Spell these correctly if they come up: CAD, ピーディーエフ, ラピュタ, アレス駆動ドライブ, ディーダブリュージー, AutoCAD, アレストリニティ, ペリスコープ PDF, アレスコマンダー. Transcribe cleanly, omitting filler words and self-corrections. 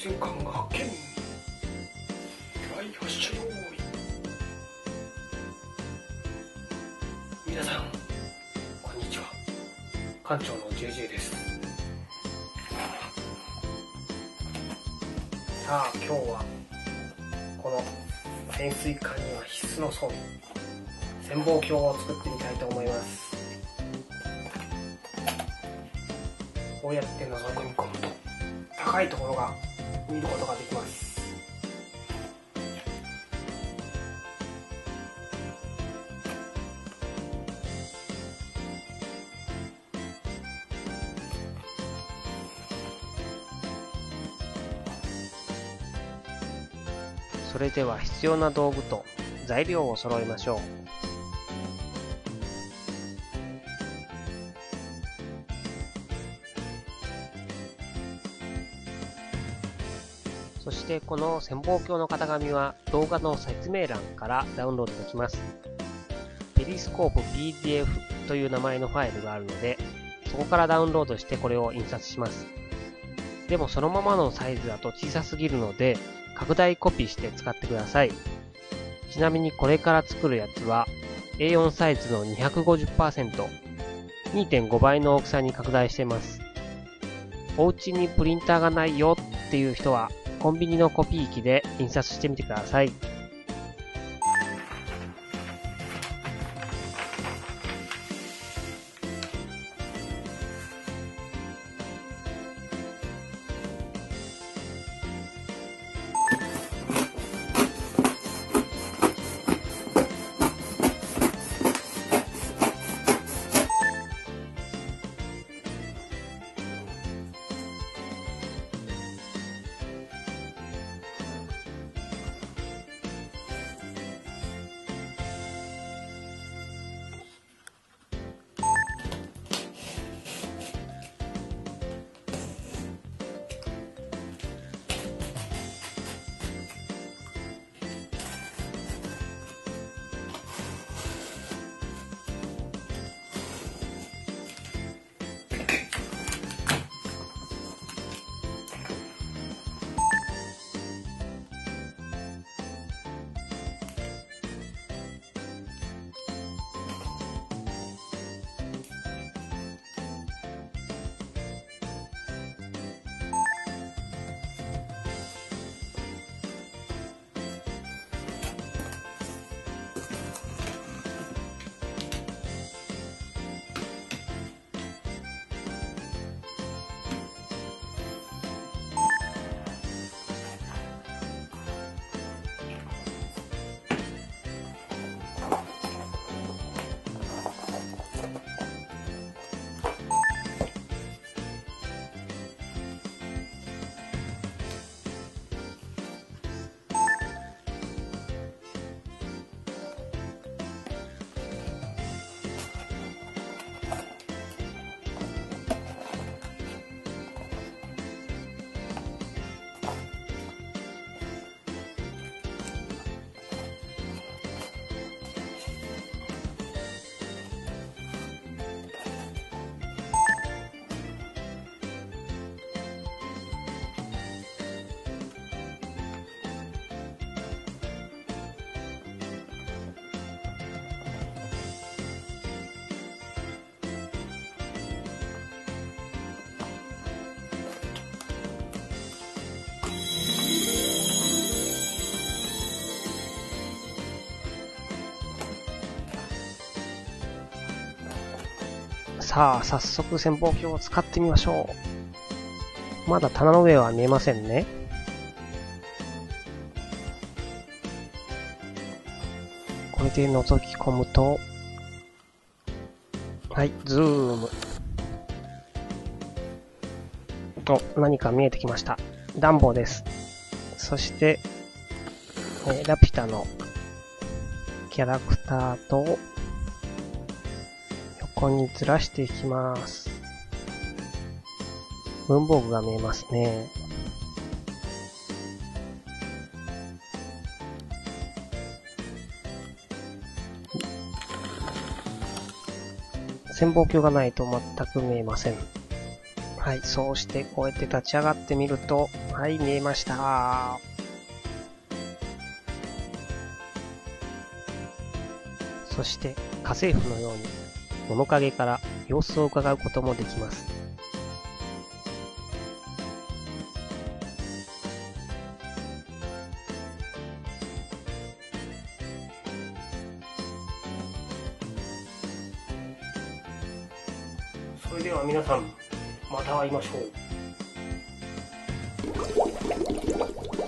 瞬間発見。発射用意。皆さんこんにちは、艦長の JJ です。さあ今日はこの潜水艦には必須の装備、潜望鏡を作ってみたいと思います。こうやって覗き込むと高いところが見ることができます。それでは必要な道具と材料を揃えましょう。そしてこの潜望鏡の型紙は動画の説明欄からダウンロードできます。ペリスコープ PDF という名前のファイルがあるので、そこからダウンロードしてこれを印刷します。でもそのままのサイズだと小さすぎるので、拡大コピーして使ってください。ちなみにこれから作るやつは A4 サイズの 250%、2.5 倍の大きさに拡大しています。お家にプリンターがないよっていう人はコンビニのコピー機で印刷してみてください。さあ早速潜望鏡を使ってみましょう。まだ棚の上は見えませんね。これで覗き込むと、はいズームと何か見えてきました。暖房です。そしてラピュタのキャラクターとここにずらしていきます。文房具が見えますね。潜望鏡がないと全く見えません。はい、そうしてこうやって立ち上がってみると、はい、見えました。そして家政婦のように物陰から様子をうかがうこともできます。それでは皆さん、また会いましょう。